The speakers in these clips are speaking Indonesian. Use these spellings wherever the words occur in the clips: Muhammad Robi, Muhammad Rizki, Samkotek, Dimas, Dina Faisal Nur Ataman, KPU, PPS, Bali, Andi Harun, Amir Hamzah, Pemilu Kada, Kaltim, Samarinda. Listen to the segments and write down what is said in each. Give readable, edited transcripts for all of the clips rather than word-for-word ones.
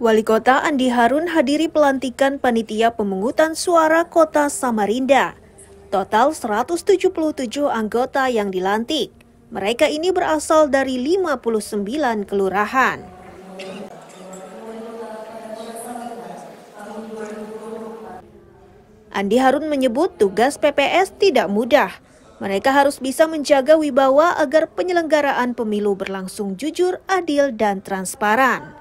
Wali Kota Andi Harun hadiri pelantikan Panitia Pemungutan Suara Kota Samarinda. Total 177 anggota yang dilantik. Mereka ini berasal dari 59 kelurahan. Andi Harun menyebut tugas PPS tidak mudah. Mereka harus bisa menjaga wibawa agar penyelenggaraan pemilu berlangsung jujur, adil, dan transparan.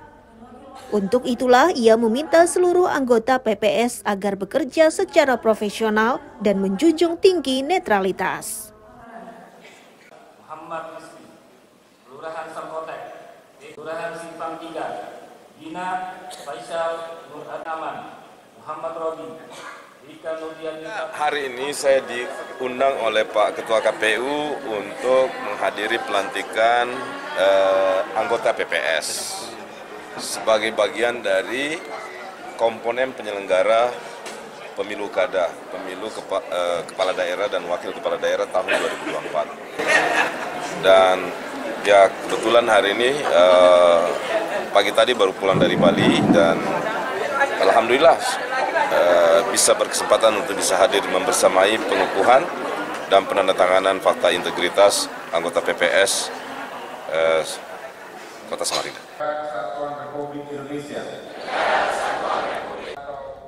Untuk itulah ia meminta seluruh anggota PPS agar bekerja secara profesional dan menjunjung tinggi netralitas. Muhammad Rizki, Kelurahan Samkotek, Kelurahan Simpang 3, Dina Faisal Nur Ataman, Muhammad Robi. Hari ini saya diundang oleh Pak Ketua KPU untuk menghadiri pelantikan anggota PPS sebagai bagian dari komponen penyelenggara Pemilu Kada, Pemilu Kepala Daerah dan Wakil Kepala Daerah tahun 2024. Dan ya kebetulan hari ini pagi tadi baru pulang dari Bali dan alhamdulillah bisa berkesempatan untuk bisa hadir membersamai pengukuhan dan penandatanganan fakta integritas anggota PPS Kota Samarinda.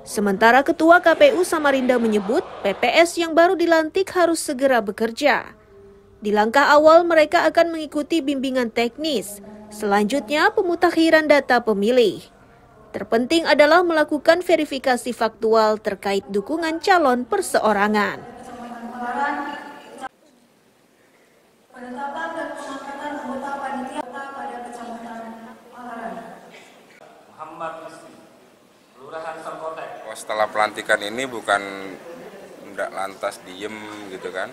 Sementara Ketua KPU Samarinda menyebut PPS yang baru dilantik harus segera bekerja. Di langkah awal mereka akan mengikuti bimbingan teknis, selanjutnya pemutakhiran data pemilih. Terpenting adalah melakukan verifikasi faktual terkait dukungan calon perseorangan. Setelah pelantikan ini bukan tidak lantas diem gitu kan.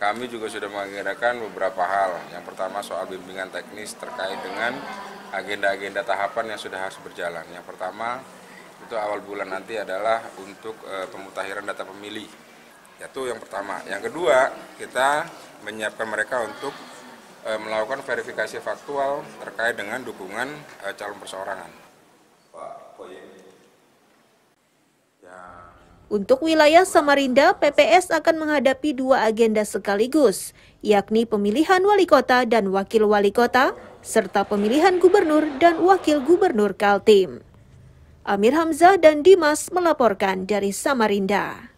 Kami juga sudah mengadakan beberapa hal. Yang pertama soal bimbingan teknis terkait dengan agenda-agenda tahapan yang sudah harus berjalan. Yang pertama itu awal bulan nanti adalah untuk pemutakhiran data pemilih. Itu yang pertama. Yang kedua kita menyiapkan mereka untuk melakukan verifikasi faktual terkait dengan dukungan calon perseorangan. Untuk wilayah Samarinda, PPS akan menghadapi dua agenda sekaligus, yakni pemilihan wali kota dan wakil wali kota, serta pemilihan gubernur dan wakil gubernur Kaltim. Amir Hamzah dan Dimas melaporkan dari Samarinda.